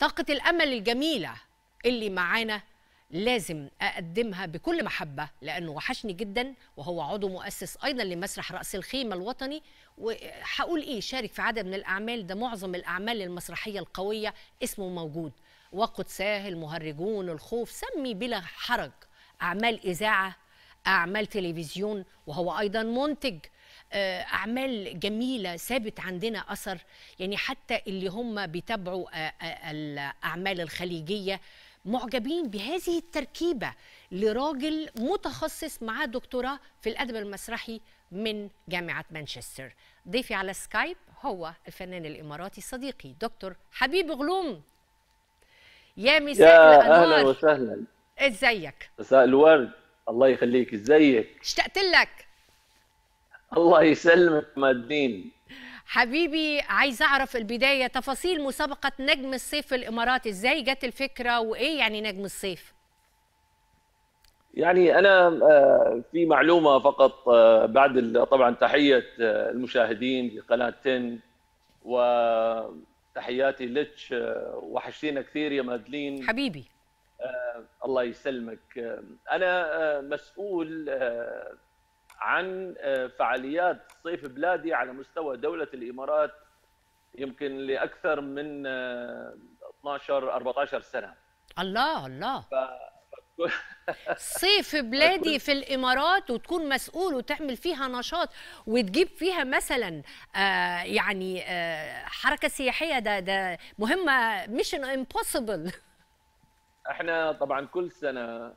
طاقة الأمل الجميلة اللي معانا لازم أقدمها بكل محبة، لأنه وحشني جدا، وهو عضو مؤسس أيضا لمسرح رأس الخيمة الوطني. وهقول إيه، شارك في عدد من الأعمال، ده معظم الأعمال المسرحية القوية اسمه موجود، وقد ساهل، مهرجون الخوف، سمي بلا حرج، أعمال إذاعة، أعمال تلفزيون، وهو أيضا منتج، أعمال جميلة سابت عندنا أثر. يعني حتى اللي هم بيتابعوا الأعمال الخليجية معجبين بهذه التركيبة لراجل متخصص معاه دكتوراه في الأدب المسرحي من جامعة مانشستر. ضيفي على سكايب هو الفنان الإماراتي صديقي دكتور حبيب غلوم. يا مساء الأنوار. أهلا وسهلا. إزيك؟ مساء الورد. الله يخليك. إزيك؟ اشتقت لك. الله يسلمك مادلين حبيبي. عايز اعرف البدايه تفاصيل مسابقه نجم الصيف في الامارات، ازاي جت الفكره وايه يعني نجم الصيف؟ يعني انا في معلومه فقط بعد طبعا تحيه المشاهدين لقناه تن وتحياتي لك، وحشتينا كثير يا مادلين حبيبي. الله يسلمك. انا مسؤول عن فعاليات صيف بلادي على مستوى دولة الإمارات يمكن لأكثر من 14 سنة. الله الله. صيف بلادي في الإمارات، وتكون مسؤول وتعمل فيها نشاط وتجيب فيها مثلا يعني حركة سياحية، ده مهمة ميشن امبوسيبل. احنا طبعا كل سنة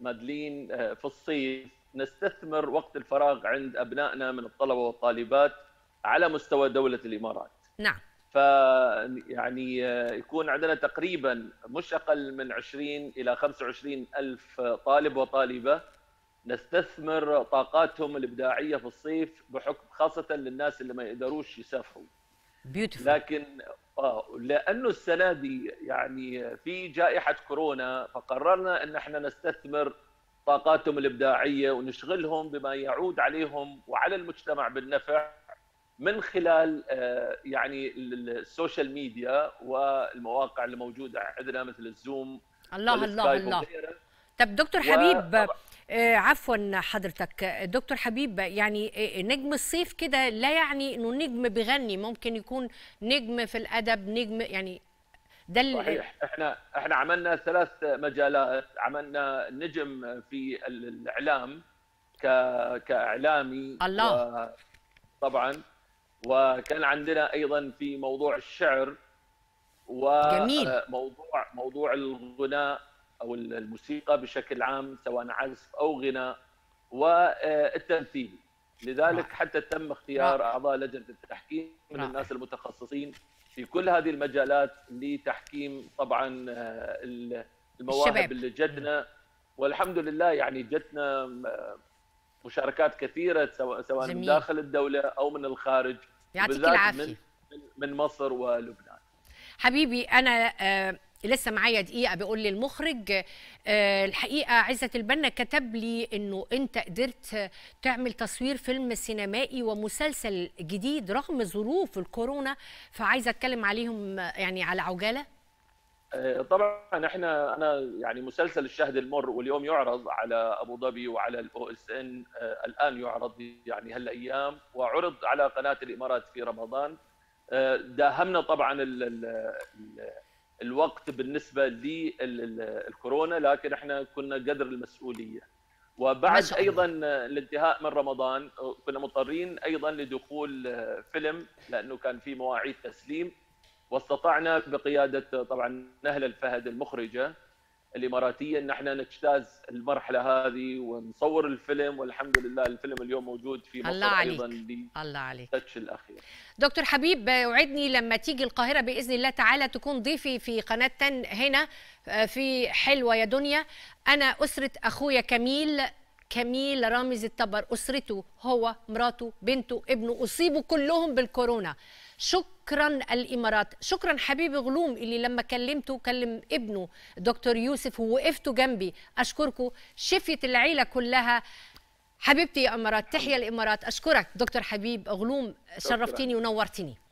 مادلين في الصيف نستثمر وقت الفراغ عند أبنائنا من الطلبة والطالبات على مستوى دولة الإمارات. نعم. فيعني يكون عندنا تقريبا مش أقل من 20 إلى 25 ألف طالب وطالبة نستثمر طاقاتهم الإبداعية في الصيف، بحكم خاصة للناس اللي ما يقدروش يسافروا. بيوتيفول. لكن لأنه السنة دي يعني في جائحة كورونا، فقررنا أن احنا نستثمر طاقاتهم الإبداعية ونشغلهم بما يعود عليهم وعلى المجتمع بالنفع من خلال يعني السوشيال ميديا والمواقع اللي موجودة عندنا مثل الزوم. الله الله الله. طب دكتور حبيب، عفوا حضرتك دكتور حبيب، يعني نجم الصيف كده لا يعني انه نجم بيغني، ممكن يكون نجم في الأدب، نجم يعني دل. صحيح. احنا عملنا ثلاث مجالات، عملنا نجم في الاعلام كاعلامي. الله. طبعا وكان عندنا ايضا في موضوع الشعر وموضوع الغناء او الموسيقى بشكل عام سواء عزف او غناء والتمثيل. لذلك حتى تم اختيار اعضاء لجنه التحكيم من الناس المتخصصين في كل هذه المجالات لتحكيم طبعا المواهب اللي جتنا، والحمد لله يعني جتنا مشاركات كثيره سواء من داخل الدوله او من الخارج، بالذات من مصر ولبنان. حبيبي انا لسه معايا دقيقه، بيقول لي المخرج الحقيقه عزت البنا كتب لي انه انت قدرت تعمل تصوير فيلم سينمائي ومسلسل جديد رغم ظروف الكورونا، فعايزه اتكلم عليهم يعني على عجاله. طبعا انا يعني مسلسل الشهد المر، واليوم يعرض على ابو ظبي وعلى الOSN، الان يعرض يعني هالايام، وعرض على قناه الامارات في رمضان. داهمنا طبعا الوقت بالنسبه للكورونا، لكن احنا كنا قدر المسؤوليه، وبعد ايضا الانتهاء من رمضان كنا مضطرين ايضا لدخول فيلم لانه كان في مواعيد تسليم، واستطعنا بقياده طبعا نهلة الفهد المخرجه الاماراتيه ان احنا نجتاز المرحله هذه ونصور الفيلم، والحمد لله الفيلم اليوم موجود في مصر. الله عليك. ايضا الله عليك. التتش الاخير. دكتور حبيب، وعدني لما تيجي القاهره باذن الله تعالى تكون ضيفي في قناه تن هنا في حلوة يا دنيا. انا اسره اخويا كميل رامز الطبر، اسرته هو، مراته، بنته، ابنه، اصيبوا كلهم بالكورونا. شكرا الامارات، شكرا حبيب غلوم اللي لما كلمته كلم ابنه دكتور يوسف ووقفتوا جنبي. اشكركم، شفيت العيله كلها حبيبتي يا امارات. تحيا الامارات. اشكرك دكتور حبيب غلوم، شرفتيني ونورتيني.